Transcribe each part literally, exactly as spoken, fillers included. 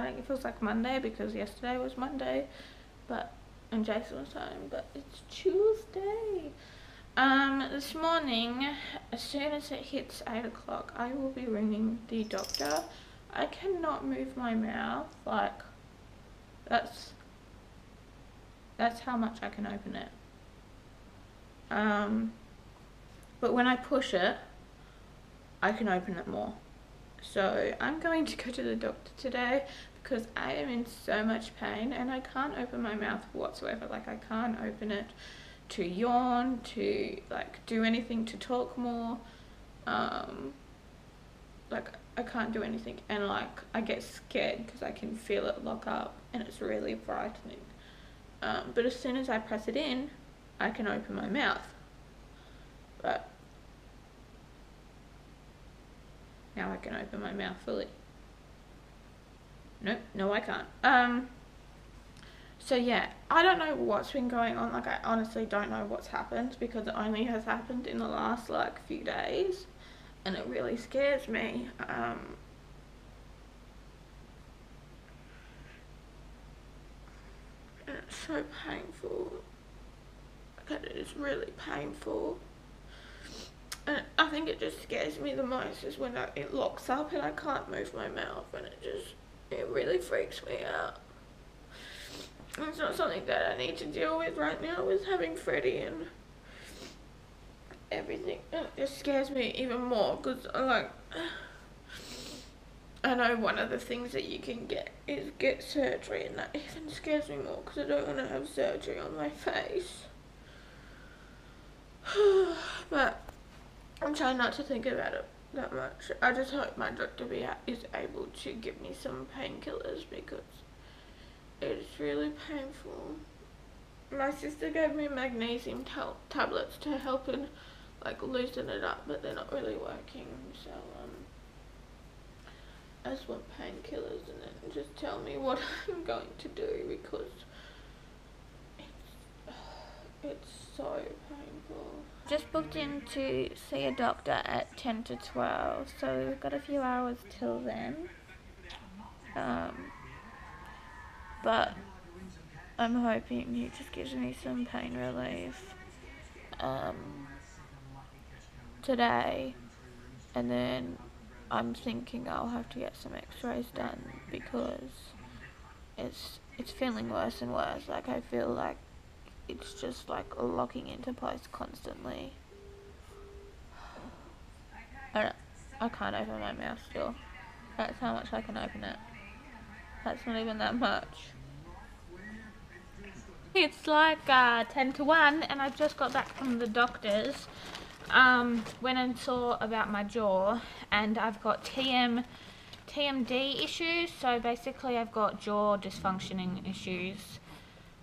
morning. It feels like Monday because yesterday was Monday, but and Jason was home, but it's Tuesday. Um, this morning, as soon as it hits eight o'clock, I will be ringing the doctor. I cannot move my mouth, like, that's, that's how much I can open it. Um, but when I push it, I can open it more. So I'm going to go to the doctor today because I am in so much pain and I can't open my mouth whatsoever. Like, I can't open it to yawn, to like do anything, to talk more. Um, like, I can't do anything, and like I get scared because I can feel it lock up and it's really frightening. Um, but as soon as I press it in, I can open my mouth. But now I can open my mouth fully. Nope, no I can't. Um, so yeah, I don't know what's been going on. Like, I honestly don't know what's happened because it only has happened in the last like few days and it really scares me. Um, and it's so painful. Like, it is really painful. And I think it just scares me the most is when I, it locks up and I can't move my mouth, and it just, it really freaks me out. And it's not something that I need to deal with right now with having Freddie and everything. And it just scares me even more because I like, I know one of the things that you can get is get surgery, and that even scares me more because I don't want to have surgery on my face. But I'm trying not to think about it that much. I just hope my doctor be is able to give me some painkillers because it's really painful. My sister gave me magnesium tab tablets to help and like loosen it up, but they're not really working. So um, I just want painkillers, and then just tell me what I'm going to do because it's, it's so painful. Just booked in to see a doctor at ten to twelve, so we've got a few hours till then. Um, but I'm hoping he just gives me some pain relief um, today, and then I'm thinking I'll have to get some x-rays done because it's it's feeling worse and worse. Like, I feel like it's just like locking into place constantly. I, don't, I can't open my mouth still. That's how much I can open it. That's not even that much. It's like uh, ten to one and I just got back from the doctor's. Um, went and saw about my jaw, and I've got T M D issues. So basically I've got jaw dysfunctioning issues.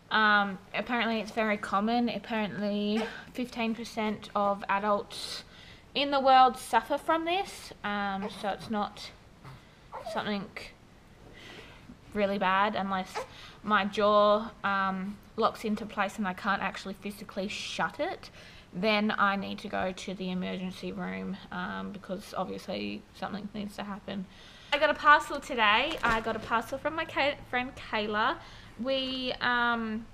Um, apparently it's very common. Apparently fifteen percent of adults in the world suffer from this, um, so it's not something really bad unless my jaw um, locks into place and I can't actually physically shut it. Then I need to go to the emergency room um, because obviously something needs to happen. I got a parcel today. I got a parcel from my friend Kayla. We um,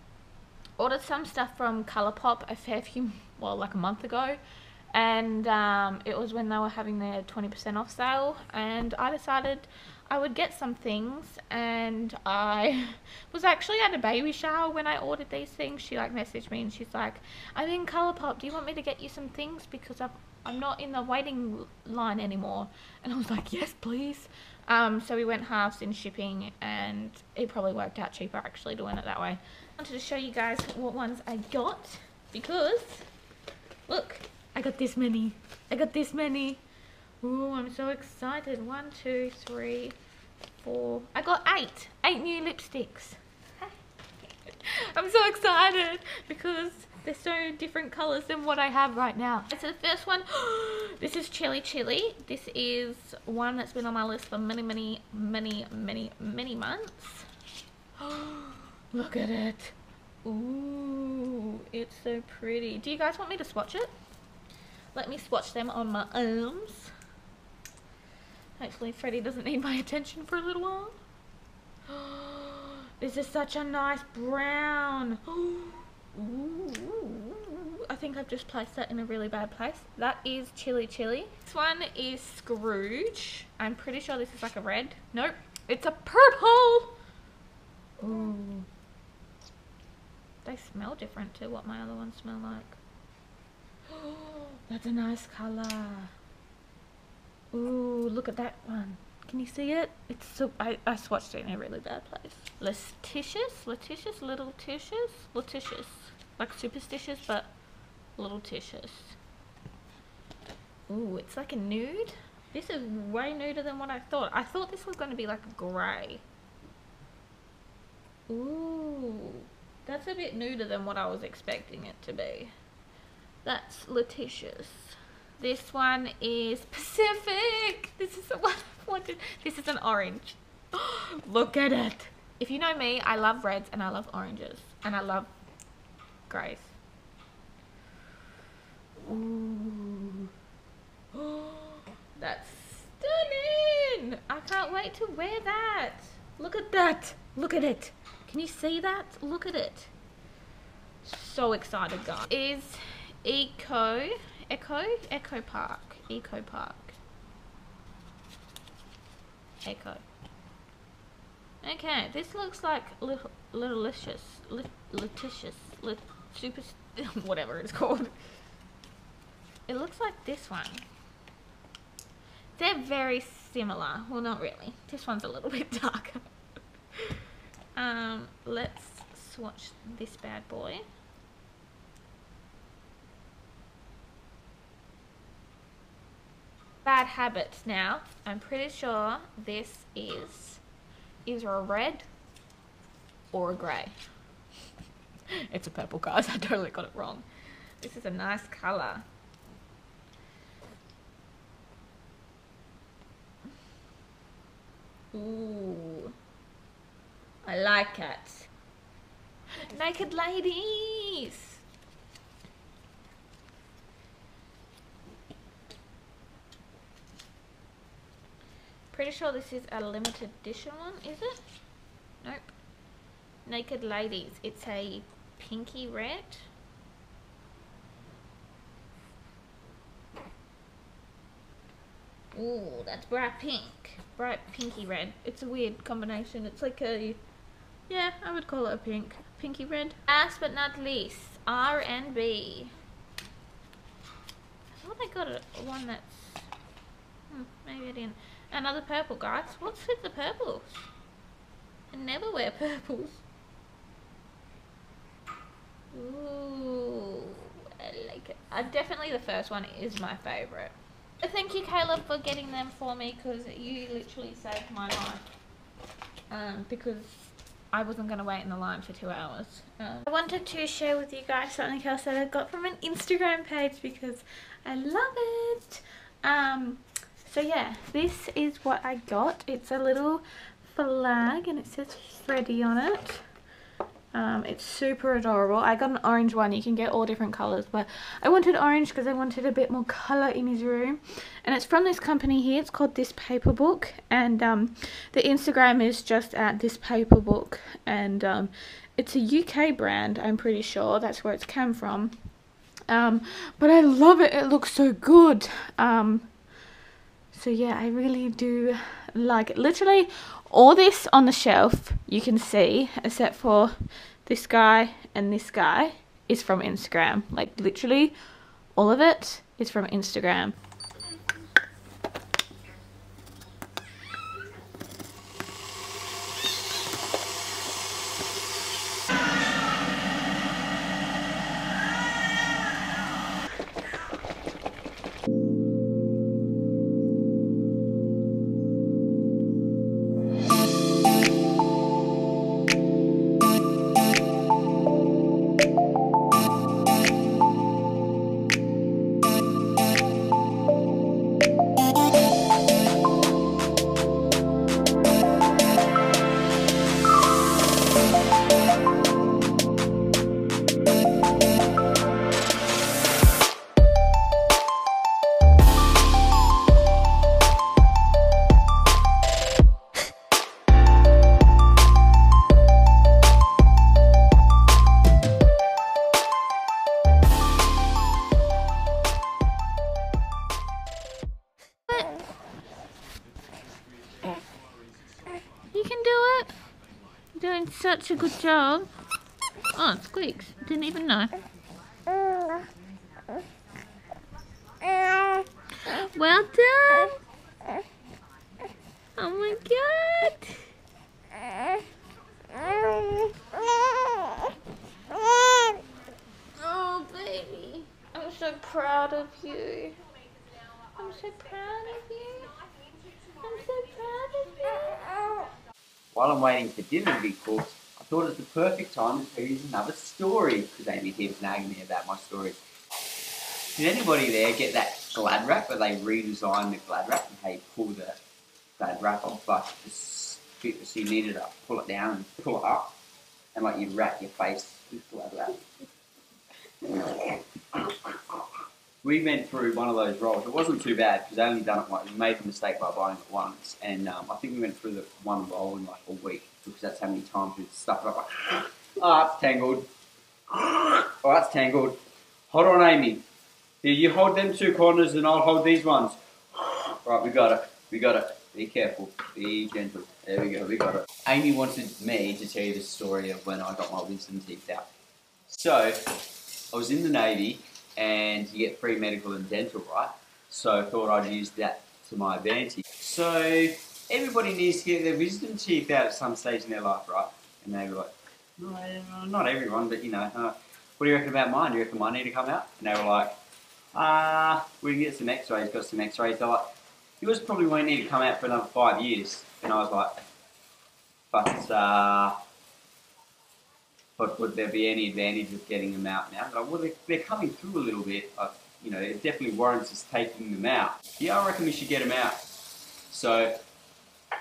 ordered some stuff from Colourpop a fair few, well, like a month ago, and um, it was when they were having their twenty percent off sale, and I decided I would get some things, and I was actually at a baby shower when I ordered these things. She like messaged me and she's like, I'm in Colourpop, do you want me to get you some things because I've, I'm not in the waiting line anymore? And I was like, yes please. Um, so we went halves in shipping, and it probably worked out cheaper actually doing it that way. I wanted to show you guys what ones I got because, look, I got this many. I got this many. Ooh, I'm so excited. One, two, three, four. I got eight. Eight new lipsticks. I'm so excited because they're so different colours than what I have right now. So the first one, this is Chili Chili. This is one that's been on my list for many, many, many, many, many months. Look at it. Ooh, it's so pretty. Do you guys want me to swatch it? Let me swatch them on my arms. Hopefully Freddie doesn't need my attention for a little while. This is such a nice brown. Ooh, I think I've just placed that in a really bad place. That is Chili Chili. This one is Scrooge. I'm pretty sure this is like a red. Nope, it's a purple. Ooh. They smell different to what my other ones smell like. That's a nice colour. Ooh, look at that one. Can you see it? It's so, I, I swatched it in a really bad place. Letitious, Letitious, Little Titious, Letitious. Like superstitious, but little titious. Ooh, it's like a nude. This is way nuder than what I thought. I thought this was going to be like a grey. Ooh, that's a bit nuder than what I was expecting it to be. That's Letitious. This one is Pacific. This is the one I've wanted. This is an orange. Look at it. If you know me, I love reds and I love oranges. And I love greys. Ooh. That's stunning. I can't wait to wear that. Look at that. Look at it. Can you see that? Look at it. So excited, guys. Is Eco... Echo? Echo Park. Eco Park. Echo. Okay, this looks like little, little licious, lit, Letitious, lit, super, whatever it's called. It looks like this one. They're very similar. Well, not really. This one's a little bit darker. um, let's swatch this bad boy. Bad Habits now. I'm pretty sure this is either a red or a grey. It's a purple, guys. I totally got it wrong. This is a nice colour. Ooh. I like it. Naked Ladies! Pretty sure this is a limited edition one, is it? Nope. Naked Ladies. It's a pinky red. Ooh, that's bright pink. Bright pinky red. It's a weird combination. It's like a, yeah, I would call it a pink. Pinky red. Last but not least, R and B. I thought I got a, one that's, hmm, maybe I didn't. Another purple, guys. What's with the purples? I never wear purples. Ooh, I like it. I definitely, the first one is my favourite. Thank you, Caleb, for getting them for me, because you literally saved my life. Um, because I wasn't going to wait in the line for two hours. Um, I wanted to share with you guys something else that I got from an Instagram page because I love it. Um... So yeah, this is what I got. It's a little flag and it says Freddy on it. Um, it's super adorable. I got an orange one. You can get all different colours, but I wanted orange because I wanted a bit more colour in his room. And it's from this company here. It's called This Paper Book. And um, the Instagram is just at This Paper Book. And um, it's a U K brand, I'm pretty sure. That's where it's come from. Um, but I love it. It looks so good. Um... So yeah, I really do like it. Literally all this on the shelf you can see, except for this guy and this guy, is from Instagram. Like literally all of it is from Instagram. that? You're doing such a good job. Oh, it squeaks. Didn't even know. Well done. Oh my god. Oh baby, I'm so proud of you. I'm so proud of you. I'm so proud of you. While I'm waiting for dinner to be cooked, I thought it was the perfect time to tell you another story, because Amy keeps nagging me about my stories. Did anybody there get that Glad Wrap where they redesigned the Glad Wrap and how you pull the Glad Wrap off, like so you needed to pull it down and pull it up and like you wrap your face with Glad Wrap? We went through one of those rolls. It wasn't too bad because I only done it once. We made the mistake by buying it once, and um, I think we went through the one roll in like a week because that's how many times we stuffed it up. Like, oh, it's tangled. Oh, that's tangled. Hold on, Amy. You hold them two corners and I'll hold these ones. Right, we got it. We got it. Be careful. Be gentle. There we go. We got it. Amy wanted me to tell you the story of when I got my wisdom teeth out. So, I was in the Navy and you get free medical and dental, right? So, I thought I'd use that to my advantage. So, everybody needs to get their wisdom teeth out at some stage in their life, right? And they were like, no, not everyone, but you know, uh, what do you reckon about mine? Do you reckon mine need to come out? And they were like, Ah, uh, we can get some x-rays, got some x-rays. They're like, yours probably won't need to come out for another five years. And I was like, but, uh, but would there be any advantage of getting them out now? Like, well, they're, they're coming through a little bit. I, you know, it definitely warrants us taking them out. Yeah, I reckon we should get them out. So,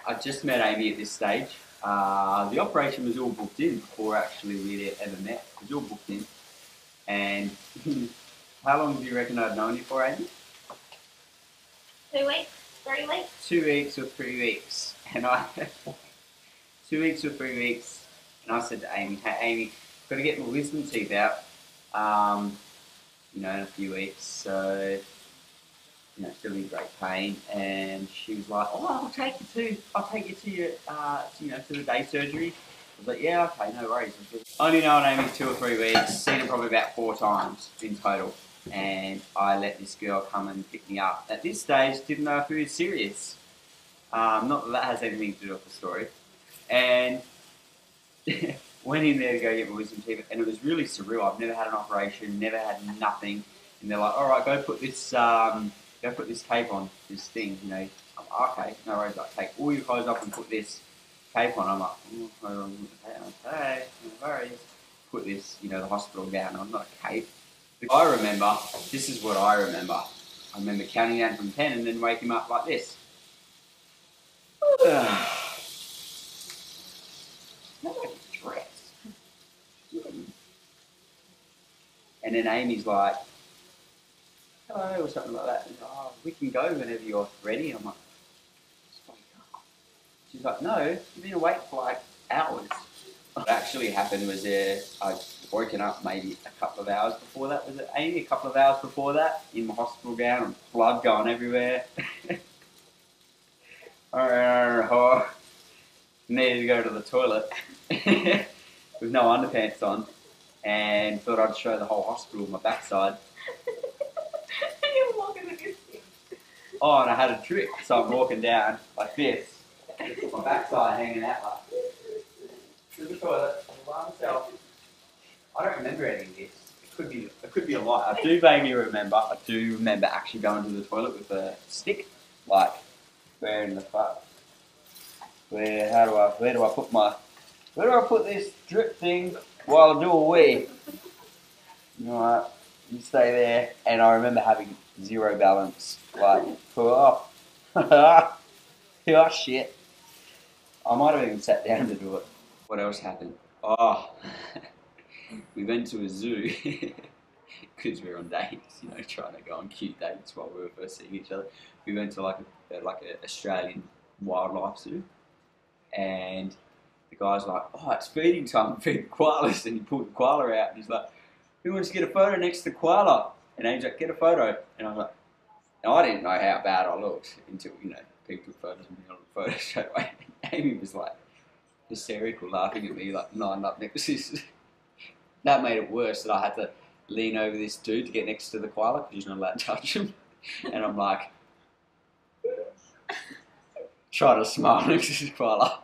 I just met Amy at this stage. Uh, the operation was all booked in before actually we'd ever met. It was all booked in. And... How long do you reckon I've known you for, Amy? Two weeks, three weeks. Two weeks or three weeks, and I two weeks or three weeks, and I said to Amy, "Hey, Amy, got to get my wisdom teeth out, um, you know, in a few weeks." So, you know, still in great pain, and she was like, "Oh, I'll take you to, I'll take you to your, uh, to, you know, to the day surgery." I was like, yeah, okay, no worries. Only known Amy two or three weeks, seen her probably about four times in total. And I let this girl come and pick me up. At this stage, didn't know if we were serious. Um, not that that has anything to do with the story. And went in there to go get my wisdom teeth, and it was really surreal. I've never had an operation, never had nothing. And they're like, all right, go put this, um, go put this tape on, this thing, you know. I'm like, okay, no worries. I take all your clothes off and put this tape on. I'm like, oh, okay, no worries. Put this, you know, the hospital gown on, not a cape. I remember, this is what I remember. I remember counting down from ten and then waking up like this. And then Amy's like, hello, or something like that. And, oh, we can go whenever you're ready. I'm like, she's like, no, you've been awake for like hours. What actually happened was uh, I'd woken up maybe a couple of hours before that. Was it Amy? A couple of hours before that, in my hospital gown and blood going everywhere. Needed to go to the toilet with no underpants on, and thought I'd show the whole hospital my backside. You're walking with this thing. Oh, and I had a trick, so I'm walking down like this. Just my backside hanging out like to the toilet by myself. I don't remember any of this. It could be it could be a lie. I do vaguely remember. I do remember actually going to the toilet with a stick. Like, where in the fuck? Where how do I where do I put my where do I put this drip thing while I do a wee? Alright, you stay there, and I remember having zero balance. Like, oh, oh shit. I might have even sat down to do it. What else happened? Oh, we went to a zoo because we were on dates, you know, trying to go on cute dates while we were first seeing each other. We went to like a, like an Australian wildlife zoo, and the guy's like, oh, it's feeding time, feed koalas, and he pulled the koala out, and he's like, who wants to get a photo next to the koala? And Amy's like, get a photo, and I was like, and I didn't know how bad I looked until, you know, people took photos and we got a photo straight away. Amy was like, hysterical laughing at me, like lined up next to this. That made it worse that I had to lean over this dude to get next to the koala because he's not allowed to touch him. And I'm like, trying to smile next to this koala.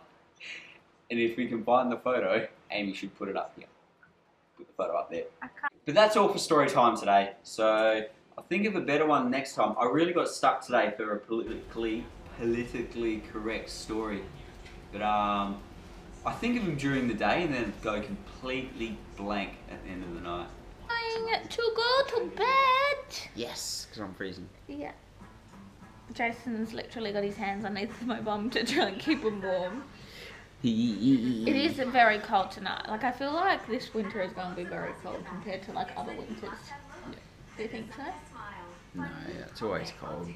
And if we can find the photo, Amy should put it up here. Put the photo up there. But that's all for story time today. So I'll think of a better one next time. I really got stuck today for a politically politically correct story. But um, I think of them during the day and then go completely blank at the end of the night. Going to go to bed. Yes, because I'm freezing. Yeah. Jason's literally got his hands underneath my bum to try and keep him warm. It is very cold tonight. Like, I feel like this winter is going to be very cold compared to like other winters. Yeah. Do you think so? No, yeah, it's always cold.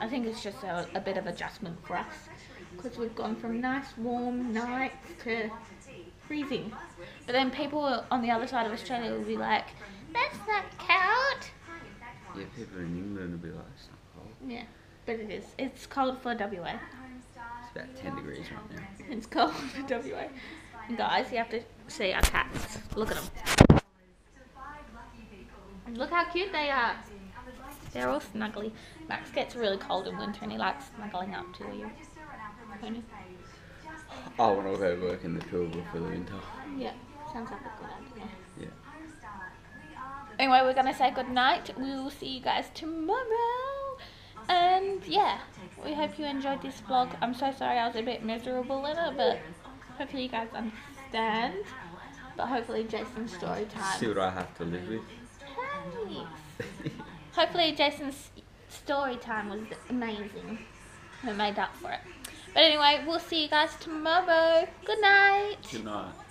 I think it's just a, a bit of adjustment for us because we've gone from nice warm nights to freezing. But then people on the other side of Australia will be like, that's not cold. Yeah, people in England will be like, it's not cold. Yeah, but it is. It's cold for W A. It's about ten degrees right now. It's cold for W A. And guys, you have to see our cats. Look at them. And look how cute they are. They're all snuggly. Max gets really cold in winter and he likes snuggling up to you. I want to go work in the Pilbara for the winter. Yeah, sounds like a good idea. Yeah. Anyway, we're going to say good night. We will see you guys tomorrow. And yeah, we hope you enjoyed this vlog. I'm so sorry I was a bit miserable in it, but hopefully you guys understand. But hopefully Jason's story time. See what I have to live with. Hey. Hopefully Jason's story time was amazing. We made up for it. But anyway, we'll see you guys tomorrow. Good night. Good night.